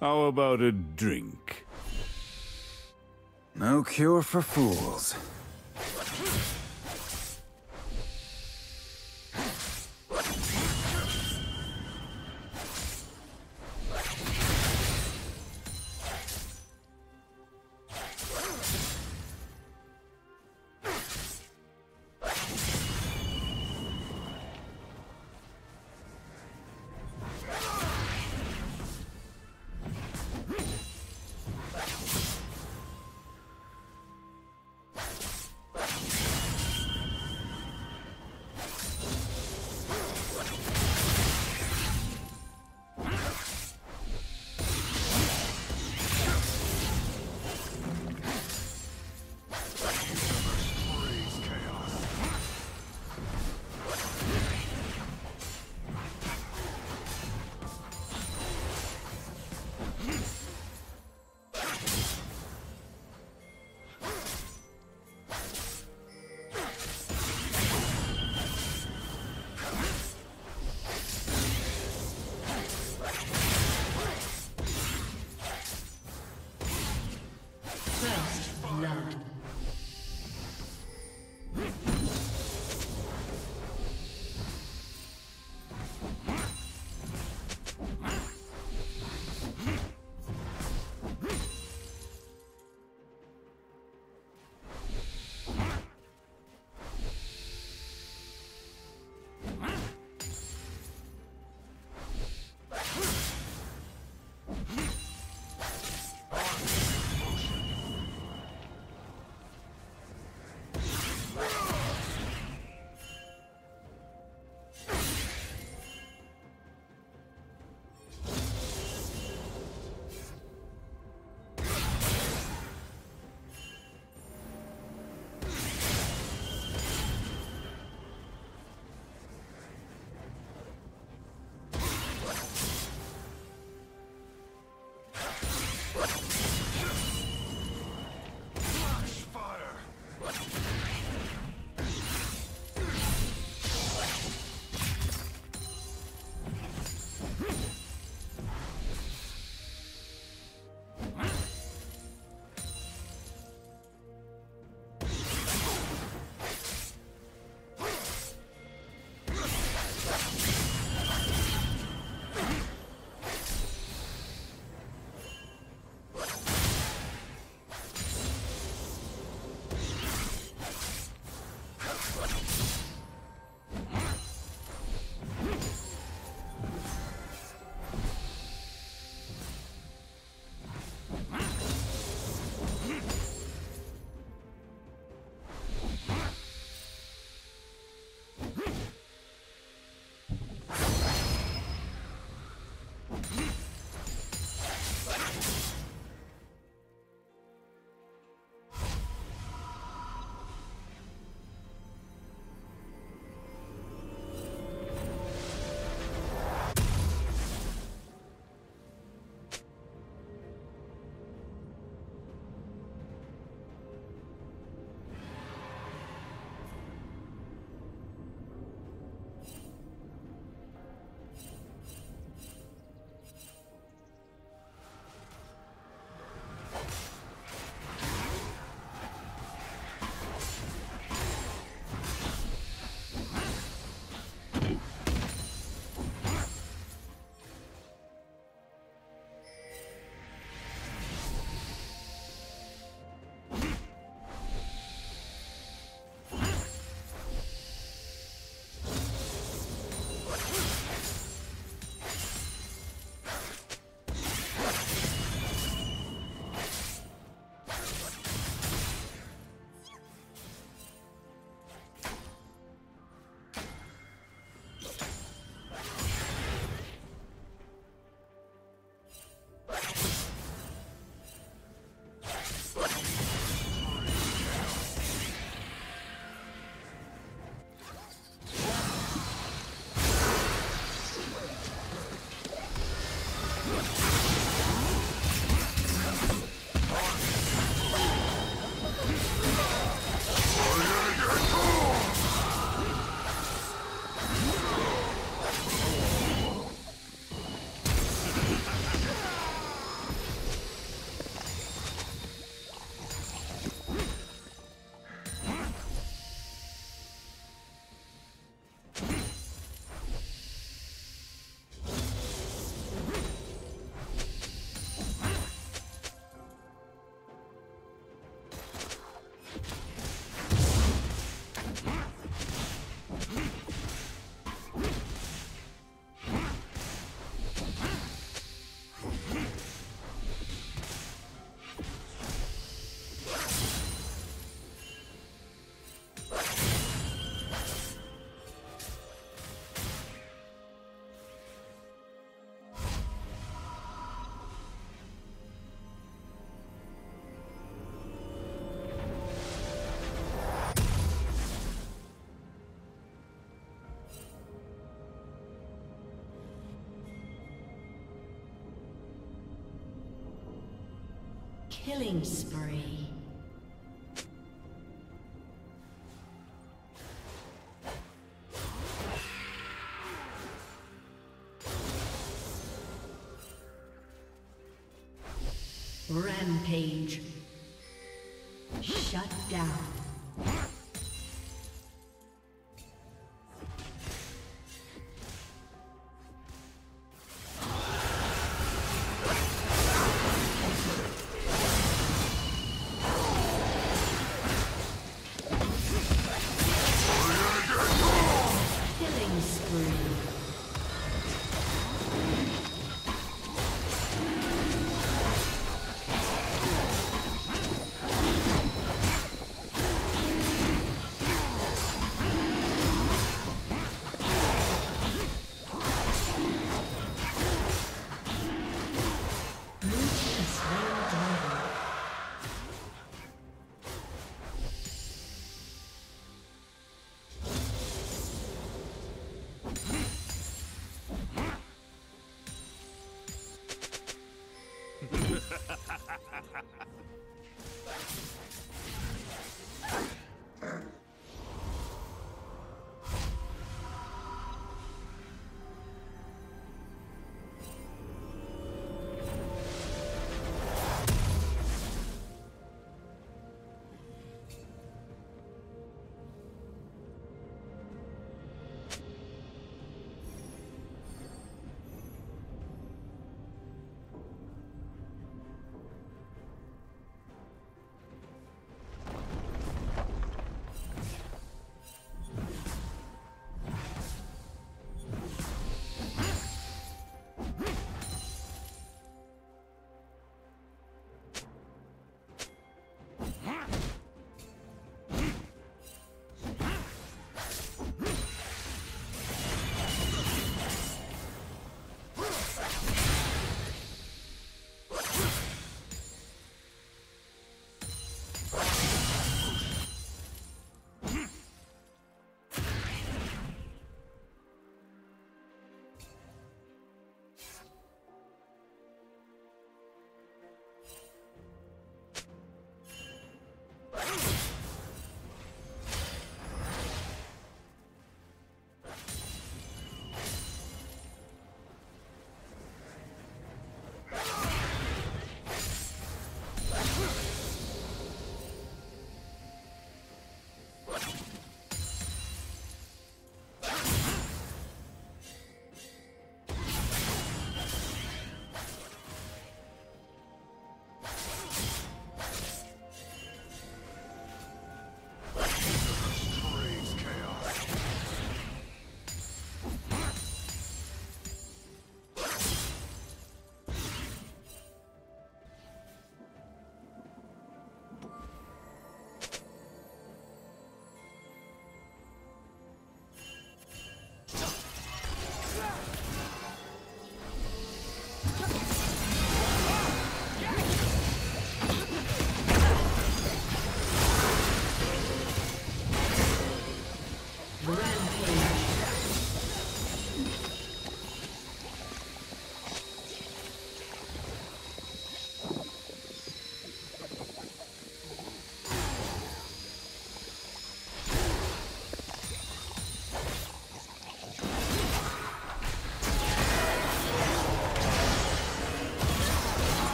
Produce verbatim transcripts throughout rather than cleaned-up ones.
How about a drink? No cure for fools. You Killing spree. Rampage. Shut down.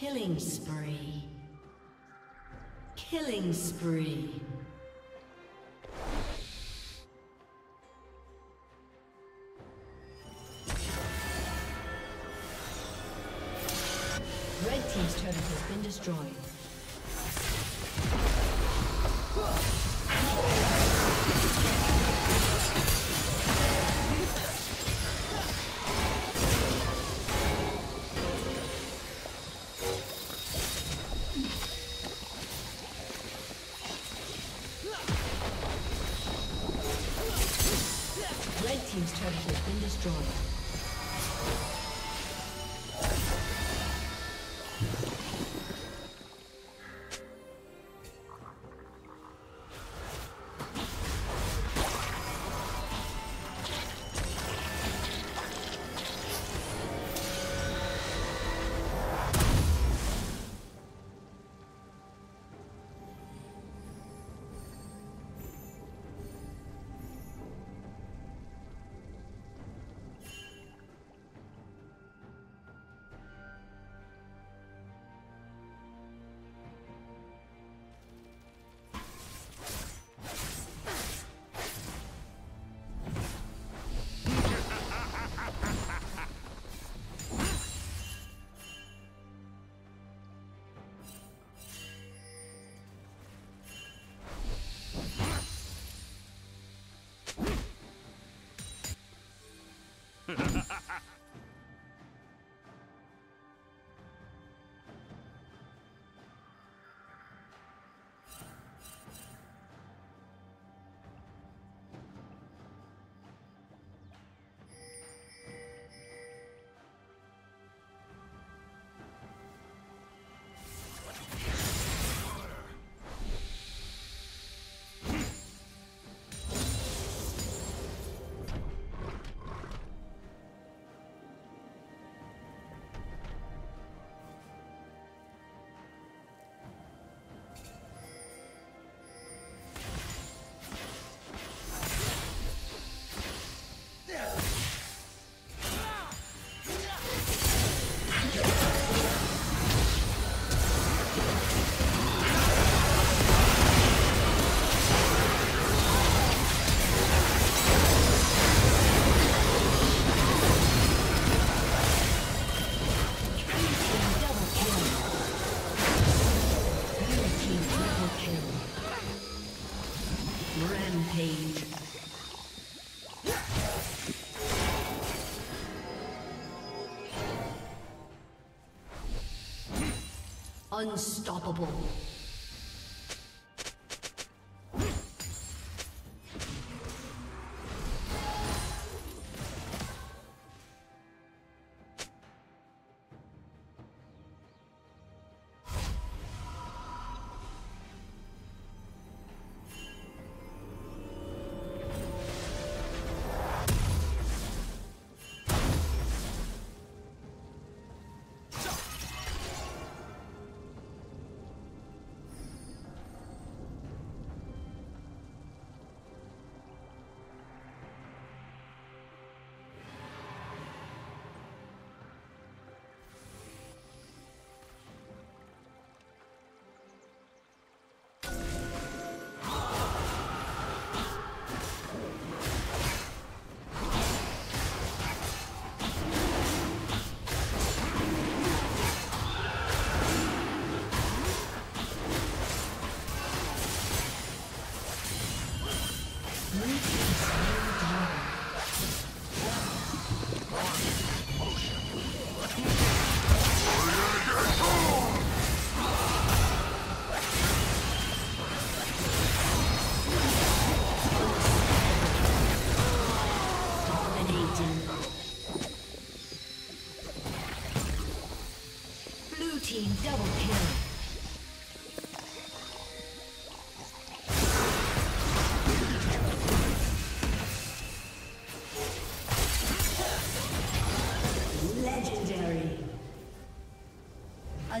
Killing spree. Killing spree. Red team's turret has been destroyed. Unstoppable. A